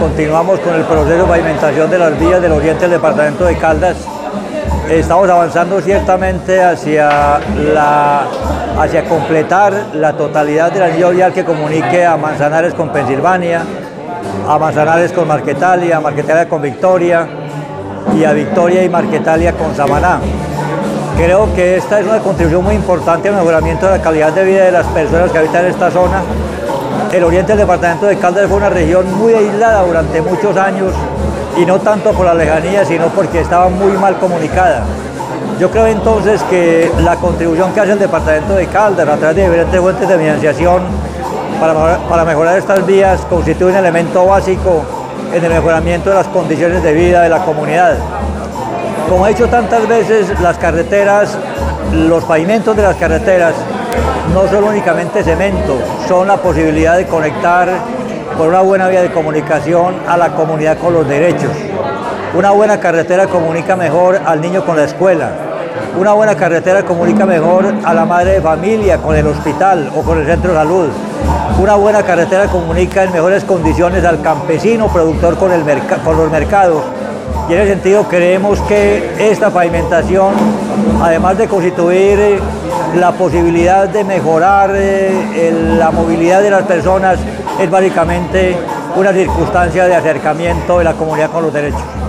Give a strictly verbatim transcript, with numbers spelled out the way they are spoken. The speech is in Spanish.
Continuamos con el proceso de pavimentación de las vías del oriente del departamento de Caldas. Estamos avanzando ciertamente hacia, la, hacia completar la totalidad del anillo vial que comunique a Manzanares con Pensilvania, a Manzanares con Marquetalia, a Marquetalia con Victoria y a Victoria y Marquetalia con Samaná. Creo que esta es una contribución muy importante al mejoramiento de la calidad de vida de las personas que habitan esta zona. El oriente del departamento de Caldas fue una región muy aislada durante muchos años, y no tanto por la lejanía, sino porque estaba muy mal comunicada. Yo creo entonces que la contribución que hace el departamento de Caldas a través de diferentes fuentes de financiación para, para mejorar estas vías constituye un elemento básico en el mejoramiento de las condiciones de vida de la comunidad. Como he dicho tantas veces, las carreteras, los pavimentos de las carreteras no son únicamente cemento, son la posibilidad de conectar por una buena vía de comunicación a la comunidad con los derechos. Una buena carretera comunica mejor al niño con la escuela. Una buena carretera comunica mejor a la madre de familia con el hospital o con el centro de salud. Una buena carretera comunica en mejores condiciones al campesino productor con, el merc con los mercados. Y en ese sentido creemos que esta pavimentación, además de constituir la posibilidad de mejorar eh, la movilidad de las personas, es básicamente una circunstancia de acercamiento de la comunidad con los derechos.